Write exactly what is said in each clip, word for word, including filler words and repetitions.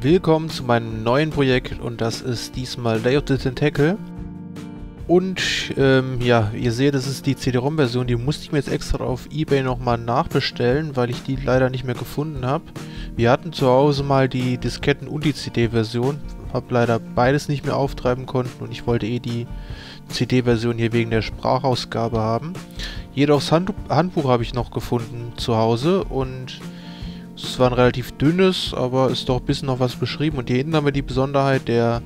Willkommen zu meinem neuen Projekt und das ist diesmal Day of the Tentacle. Und ähm, ja, ihr seht, das ist die C D-ROM-Version, die musste ich mir jetzt extra auf eBay nochmal nachbestellen, weil ich die leider nicht mehr gefunden habe. Wir hatten zu Hause mal die Disketten- und die C D-Version, habe leider beides nicht mehr auftreiben konnten und ich wollte eh die C D-Version hier wegen der Sprachausgabe haben. Jedoch das Hand Handbuch habe ich noch gefunden zu Hause und es war ein relativ dünnes, aber ist doch ein bisschen noch was beschrieben. Und hier hinten haben wir die Besonderheit der,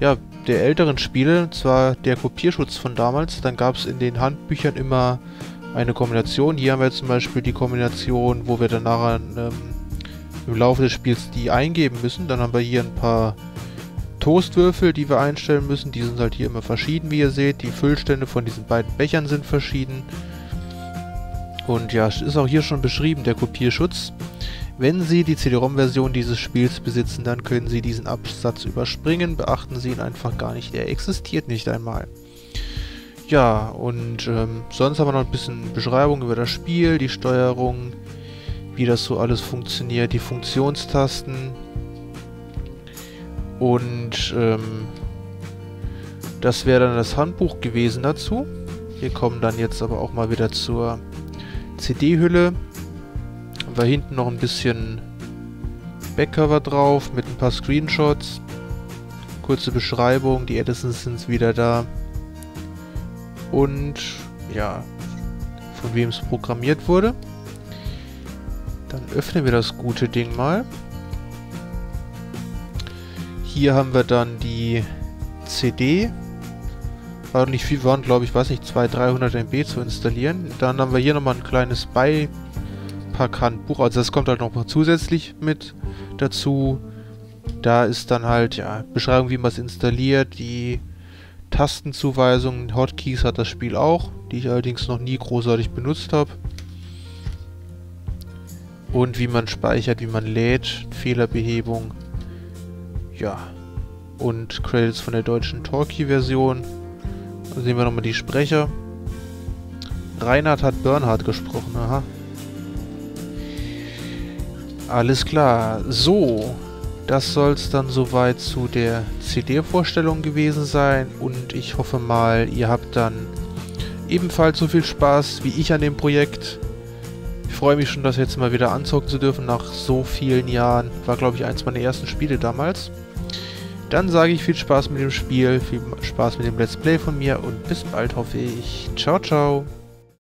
ja, der älteren Spiele, und zwar der Kopierschutz von damals. Dann gab es in den Handbüchern immer eine Kombination. Hier haben wir zum Beispiel die Kombination, wo wir dann nachher ähm, im Laufe des Spiels die eingeben müssen. Dann haben wir hier ein paar Toastwürfel, die wir einstellen müssen. Die sind halt hier immer verschieden, wie ihr seht. Die Füllstände von diesen beiden Bechern sind verschieden. Und ja, ist auch hier schon beschrieben, der Kopierschutz. Wenn Sie die C D-ROM-Version dieses Spiels besitzen, dann können Sie diesen Absatz überspringen. Beachten Sie ihn einfach gar nicht, er existiert nicht einmal. Ja, und ähm, sonst haben wir noch ein bisschen Beschreibung über das Spiel, die Steuerung, wie das so alles funktioniert, die Funktionstasten. Und ähm, das wäre dann das Handbuch gewesen dazu. Wir kommen dann jetzt aber auch mal wieder zur C D-Hülle. Haben wir hinten noch ein bisschen Backcover drauf mit ein paar Screenshots. Kurze Beschreibung, die Edisons sind wieder da. Und ja, von wem es programmiert wurde. Dann öffnen wir das gute Ding mal. Hier haben wir dann die C D. War nicht viel, waren glaube ich, weiß nicht, zweihundert bis dreihundert MB zu installieren. Dann haben wir hier nochmal ein kleines Bei. Handbuch, also das kommt halt noch mal zusätzlich mit dazu. Da ist dann halt, ja, Beschreibung, wie man es installiert, die Tastenzuweisungen, Hotkeys hat das Spiel auch, die ich allerdings noch nie großartig benutzt habe. Und wie man speichert, wie man lädt, Fehlerbehebung, ja, und Credits von der deutschen Torquay-Version. Da sehen wir nochmal die Sprecher. Reinhard hat Bernard gesprochen, aha. Alles klar, so, das soll es dann soweit zu der C D-Vorstellung gewesen sein und ich hoffe mal, ihr habt dann ebenfalls so viel Spaß wie ich an dem Projekt. Ich freue mich schon, das jetzt mal wieder anzocken zu dürfen nach so vielen Jahren, war glaube ich eins meiner ersten Spiele damals. Dann sage ich viel Spaß mit dem Spiel, viel Spaß mit dem Let's Play von mir und bis bald hoffe ich. Ciao, ciao!